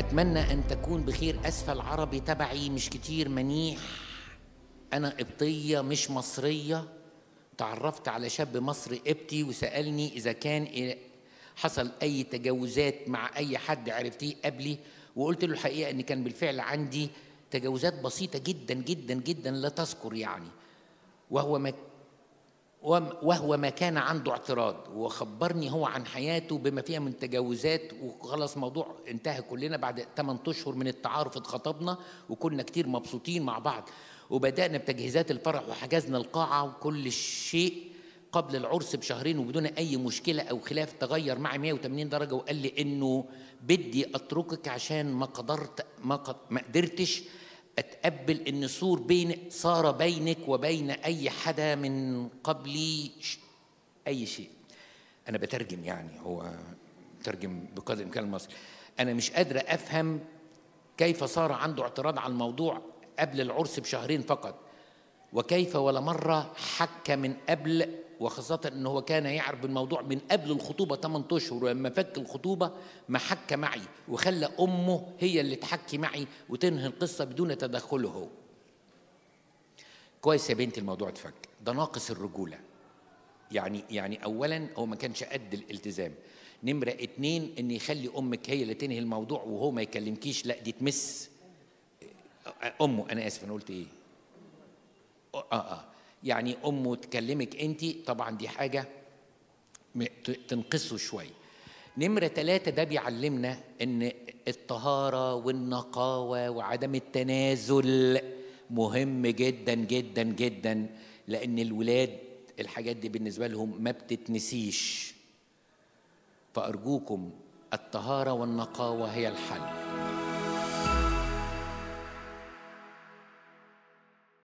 أتمنى أن تكون بخير. أسفل العربي تبعي مش كتير منيح، أنا قبطية مش مصرية. تعرفت على شاب مصري قبطي وسألني إذا كان حصل أي تجاوزات مع أي حد عرفتيه قبلي، وقلت له الحقيقة أن كان بالفعل عندي تجاوزات بسيطة جدا جدا جدا لا تذكر يعني، وهو ما كان عنده اعتراض، وخبرني هو عن حياته بما فيها من تجاوزات. وخلاص موضوع انتهى، كلنا بعد 8 اشهر من التعارف اتخطبنا وكنا كتير مبسوطين مع بعض، وبدأنا بتجهيزات الفرح وحجزنا القاعة وكل شيء قبل العرس بشهرين وبدون أي مشكلة أو خلاف. تغير معي 180 درجة وقال لي إنه بدي أتركك عشان ما قدرتش أتقبل إن صار بينك وبين أي حدا من قبلي أي شيء. أنا بترجم يعني، هو ترجم بقدر الإمكان المصري. أنا مش قادرة أفهم كيف صار عنده اعتراض على الموضوع قبل العرس بشهرين فقط، وكيف ولا مرة حكى من قبل، وخاصة إن هو كان يعرف بالموضوع من قبل الخطوبة 8 أشهر، ولما فك الخطوبة ما حكى معي وخلى أمه هي اللي تحكي معي وتنهي القصة بدون تدخله هو. كويس يا بنتي الموضوع اتفك، ده ناقص الرجولة. يعني أولاً هو ما كانش قد الالتزام. نمرة 2 إن يخلي أمك هي اللي تنهي الموضوع وهو ما يكلمكيش، لا دي تمس أمه. أنا آسف أنا قلت إيه؟ يعني أمه تكلمك أنت، طبعا دي حاجة تنقصه شوية. نمرة 3 ده بيعلمنا أن الطهارة والنقاوة وعدم التنازل مهم جدا جدا جدا، لأن الولاد الحاجات دي بالنسبة لهم ما بتتنسيش. فأرجوكم الطهارة والنقاوة هي الحل.